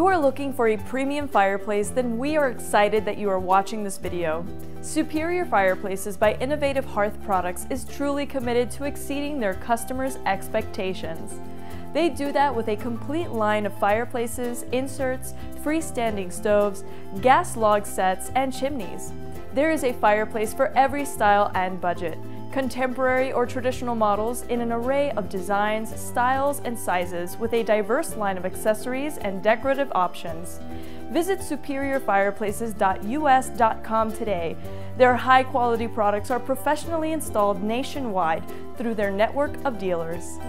you are looking for a premium fireplace, then we are excited that you are watching this video. Superior Fireplaces by Innovative Hearth Products is truly committed to exceeding their customers' expectations. They do that with a complete line of fireplaces, inserts, freestanding stoves, gas log sets, and chimneys. There is a fireplace for every style and budget. Contemporary or traditional models in an array of designs, styles, and sizes with a diverse line of accessories and decorative options. Visit superiorfireplaces.us.com today. Their high-quality products are professionally installed nationwide through their network of dealers.